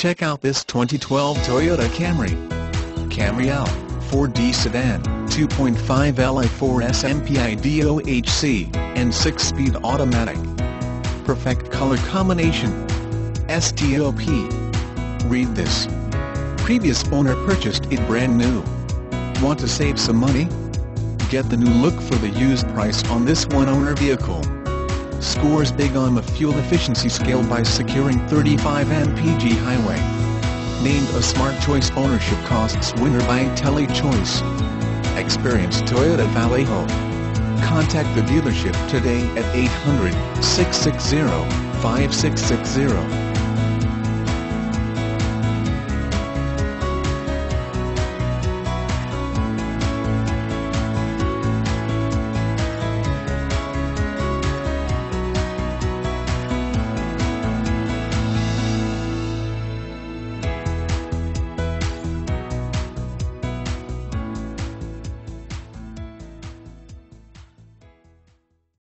Check out this 2012 Toyota Camry L, 4D sedan, 2.5 Li4 SMPI DOHC, and 6-speed automatic. Perfect color combination. STOP. Read this. Previous owner purchased it brand new. Want to save some money? Get the new look for the used price on this one-owner vehicle. Scores big on the fuel efficiency scale by securing 35 mpg highway. Named a SmartChoice Ownership Costs winner by IntelliChoice. Experience Toyota Vallejo. Contact the dealership today at 800-660-5660.